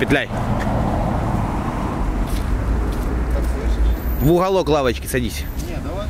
петляй. В уголок лавочки садись. Не, давай.